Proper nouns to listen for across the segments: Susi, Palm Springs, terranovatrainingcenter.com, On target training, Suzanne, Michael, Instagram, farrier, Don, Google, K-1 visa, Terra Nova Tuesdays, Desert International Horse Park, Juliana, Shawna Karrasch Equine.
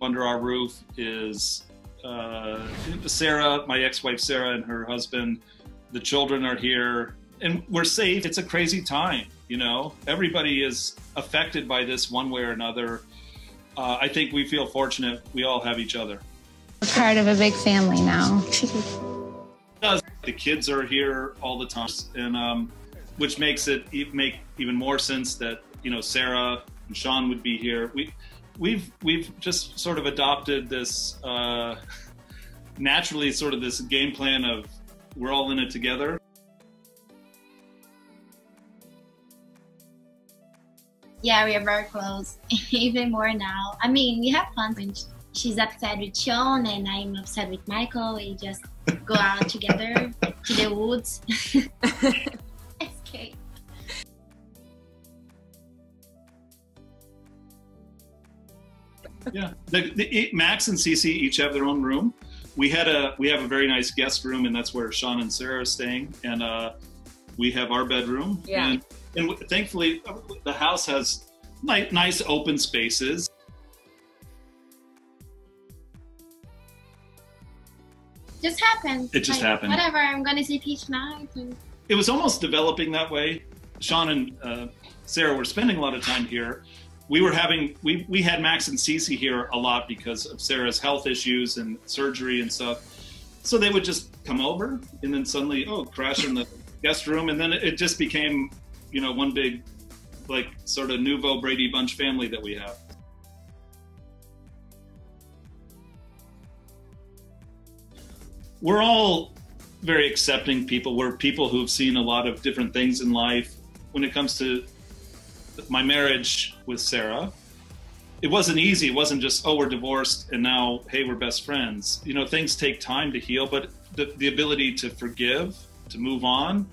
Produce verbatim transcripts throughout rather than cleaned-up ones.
under our roof is uh, Sarah, my ex-wife Sarah, and her husband. The children are here, and we're safe. It's a crazy time, you know. Everybody is affected by this one way or another. Uh, I think we feel fortunate. We all have each other. We're part of a big family now. The kids are here all the time, and um, which makes it make even more sense that, you know, Sarah and Sean would be here. We, we've we've just sort of adopted this uh, naturally, sort of this game plan of we're all in it together. Yeah, we are very close, even more now. I mean, we have fun when she's upset with Sean and I'm upset with Michael. We just go out together to the woods. Escape. Yeah, the, the, Max and Cece each have their own room. We had a we have a very nice guest room, and that's where Sean and Sarah are staying. And uh, we have our bedroom. Yeah. And, And thankfully, the house has nice open spaces. Just happened. It just like, happened. Whatever, I'm going to sleep each night. And... It was almost developing that way. Sean and uh, Sarah were spending a lot of time here. We were having, we, we had Max and Cece here a lot because of Sarah's health issues and surgery and stuff. So they would just come over and then suddenly, oh, crash in the guest room. And then it just became... you know, one big, like, sort of nouveau Brady Bunch family that we have. We're all very accepting people. We're people who've seen a lot of different things in life. When it comes to my marriage with Sarah, it wasn't easy. It wasn't just, oh, we're divorced and now, hey, we're best friends. You know, things take time to heal, but the, the ability to forgive, to move on,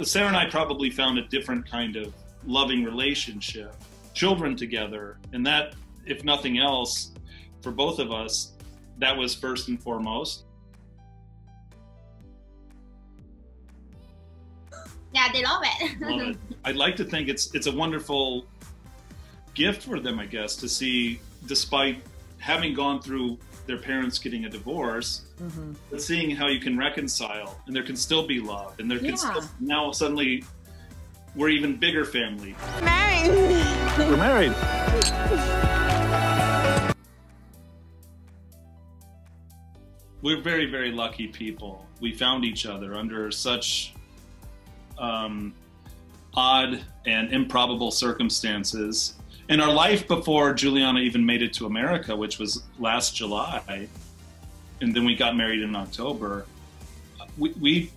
Sarah and I probably found a different kind of loving relationship, children together, and that, if nothing else, for both of us, that was first and foremost. Yeah, they love it. Love it. I'd like to think it's it's a wonderful gift for them, I guess, to see, despite having gone through their parents getting a divorce, mm-hmm. but seeing how you can reconcile and there can still be love and there yeah. can still, now suddenly we're even bigger family. Married. We're married. We're very, very lucky people. We found each other under such um, odd and improbable circumstances. And our life before Juliana even made it to America, which was last July, and then we got married in October, we, we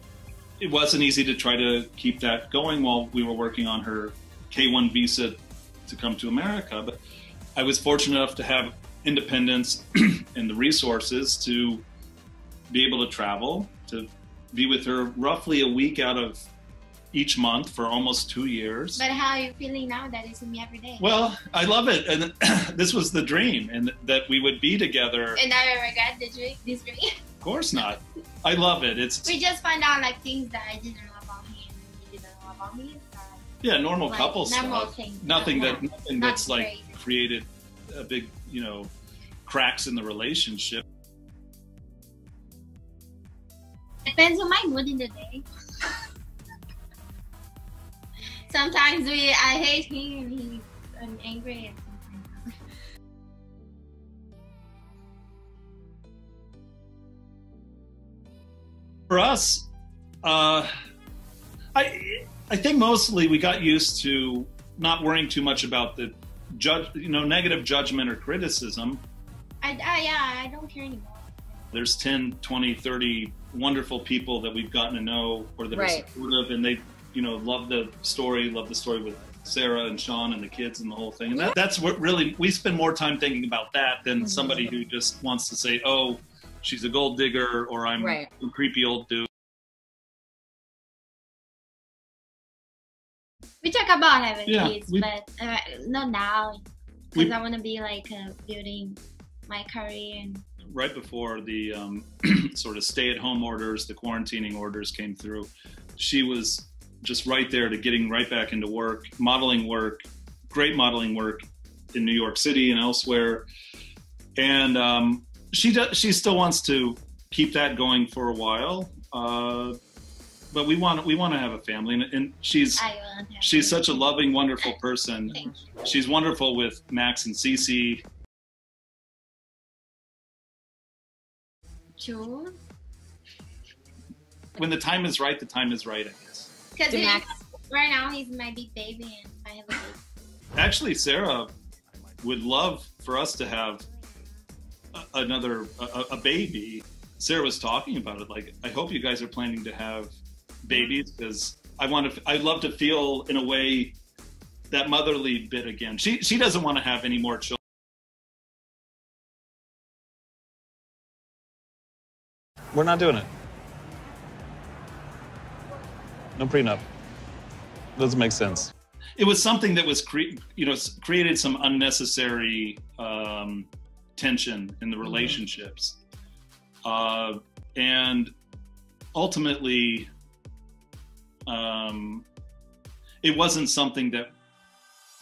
it wasn't easy to try to keep that going while we were working on her K one visa to come to America. But I was fortunate enough to have independence and the resources to be able to travel, to be with her roughly a week out of each month for almost two years. But how are you feeling now that it's in me every day? Well, I love it, and this was the dream, and that we would be together. And I regret the dream, this dream. Of course not. I love it. It's. We just find out like things that I didn't know about him, and he didn't know about me. Yeah, normal like, couple normal stuff. Thing. Nothing no, that, nothing not that's crazy. Like created a big, you know, cracks in the relationship. Depends on my mood in the day. Sometimes we, I hate him and he's, I'm angry at something. For us, uh, I, I think mostly we got used to not worrying too much about the judge, you know, negative judgment or criticism. I, I, yeah, I don't care anymore. There's ten, twenty, thirty wonderful people that we've gotten to know or that right. are supportive, and they, you know, love the story, love the story with Sarah and Sean and the kids and the whole thing. And that, that's what really, we spend more time thinking about that than mm-hmm. somebody who just wants to say, oh, she's a gold digger or I'm right. a creepy old dude. We talk about having yeah, kids, we, but uh, not now. Because I want to be like uh, building my career. And... Right before the um, sort of stay-at-home orders, the quarantining orders came through, she was... just right there to getting right back into work, modeling work, great modeling work in New York City and elsewhere. And um, she does, she still wants to keep that going for a while. Uh, but we want we want to have a family, and, and she's she's such a loving, wonderful person. Thank you. She's wonderful with Max and Cece. Sure. When the time is right, the time is right, I guess. Because right now he's my big baby, and I have a baby. Actually, Sarah would love for us to have a, another a, a baby. Sarah was talking about it. Like, I hope you guys are planning to have babies, because I want to. I'd love to feel in a way that motherly bit again. She she doesn't want to have any more children. We're not doing it. No prenup. Doesn't make sense. It was something that was cre you know created some unnecessary um, tension in the relationships, mm-hmm. uh, and ultimately, um, it wasn't something that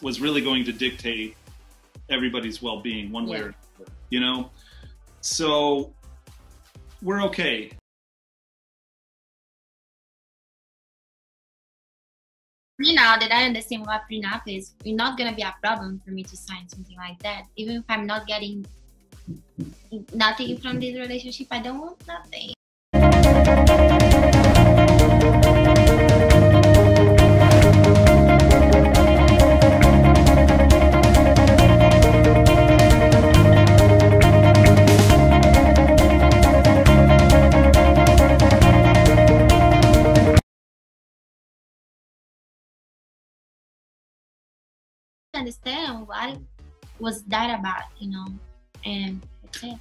was really going to dictate everybody's well-being one yeah. way or another. You know, so we're okay. Now that I understand what prenup is, it's not going to be a problem for me to sign something like that. Even if I'm not getting nothing from this relationship, I don't want nothing. Understand what was that about, you know, and that's it.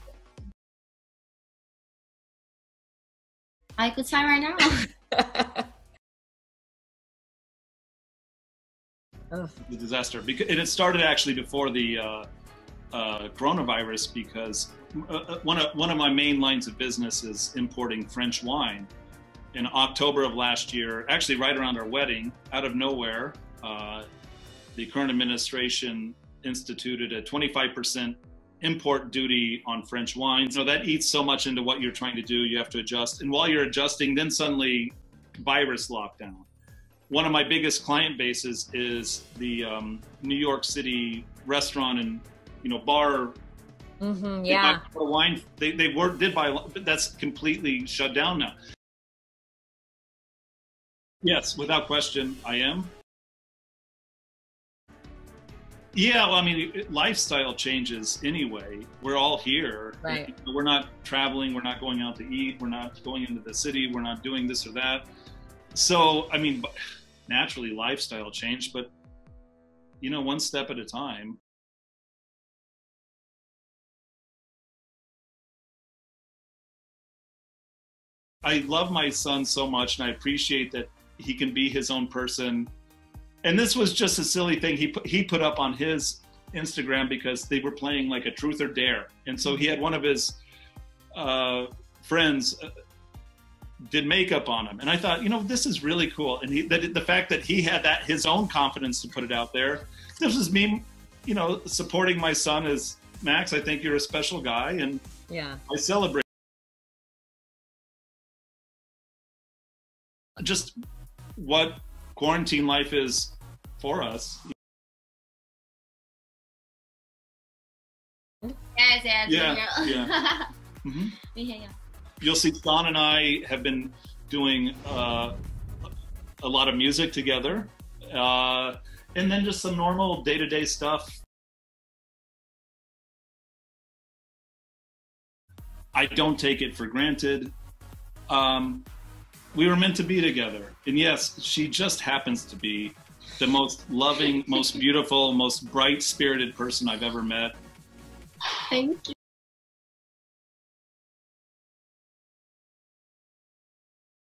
I could sign right now. The disaster, because and it started actually before the uh, uh, coronavirus, because one of one of my main lines of business is importing French wine. In October of last year, actually right around our wedding, out of nowhere. Uh, The current administration instituted a twenty-five percent import duty on French wine. So that eats so much into what you're trying to do, you have to adjust. And while you're adjusting, then suddenly virus lockdown. One of my biggest client bases is the um, New York City restaurant and, you know, bar. Mm-hmm, yeah. They buy wine. They, they were, did buy, but that's completely shut down now. Yes, without question, I am. Yeah, well, I mean, it, lifestyle changes anyway. We're all here. Right. We're not traveling. We're not going out to eat. We're not going into the city. We're not doing this or that. So, I mean, naturally, lifestyle change, but, you know, one step at a time. I love my son so much, and I appreciate that he can be his own person. And this was just a silly thing he put, he put up on his Instagram, because they were playing like a truth or dare. And so he had one of his uh, friends uh, did makeup on him. And I thought, you know, this is really cool. And he, that, the fact that he had that his own confidence to put it out there, this is me, you know, supporting my son as Max. I think you're a special guy. And yeah, I celebrate. Just what quarantine life is for us. Yes, yes, yeah, yeah. Yeah. Mm-hmm. Yeah, yeah. You'll see Don and I have been doing uh, a lot of music together, uh, and then just some normal day-to-day stuff. I don't take it for granted. Um, We were meant to be together. And yes, she just happens to be the most loving, most beautiful, most bright-spirited person I've ever met. Thank you.